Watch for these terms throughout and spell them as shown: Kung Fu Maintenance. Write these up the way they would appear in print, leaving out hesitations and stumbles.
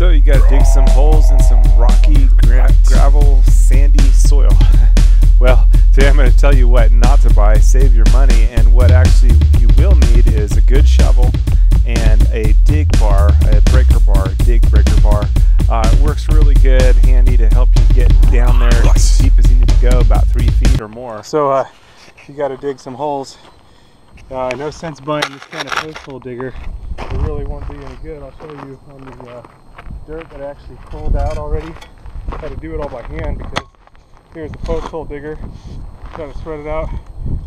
So you gotta dig some holes in some rocky, gravel, sandy soil. Well, today I'm gonna tell you what not to buy, save your money, and what actually you will need is a good shovel and a dig bar, a breaker bar, dig breaker bar. It works really good, handy to help you get down there as deep as you need to go, about 3 feet or more. So you gotta dig some holes. No sense buying this kind of post hole digger. It really won't be any good. I'll show you on the dirt that I actually pulled out already. I had to do it all by hand because here's the post hole digger. Trying to spread it out,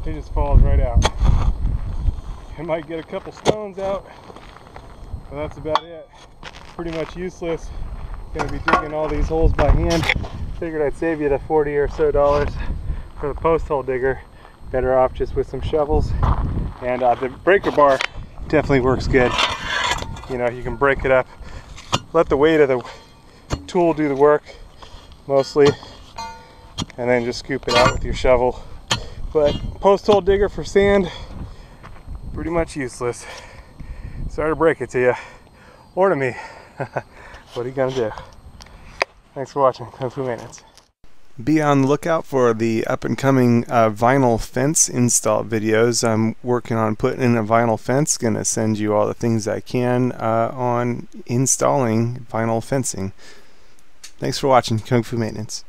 it just falls right out. I might get a couple stones out, but that's about it. Pretty much useless. Gonna be digging all these holes by hand. Figured I'd save you the $40 or so for the post hole digger. Better off just with some shovels. And the breaker bar definitely works good. You know, you can break it up. Let the weight of the tool do the work, mostly, and then just scoop it out with your shovel. But post hole digger for sand, pretty much useless. Sorry to break it to you, or to me. What are you gonna do? Thanks for watching Kung Fu Maintenance. Be on the lookout for the up-and-coming vinyl fence install videos. I'm working on putting in a vinyl fence. Gonna send you all the things I can on installing vinyl fencing. Thanks for watching Kung Fu Maintenance.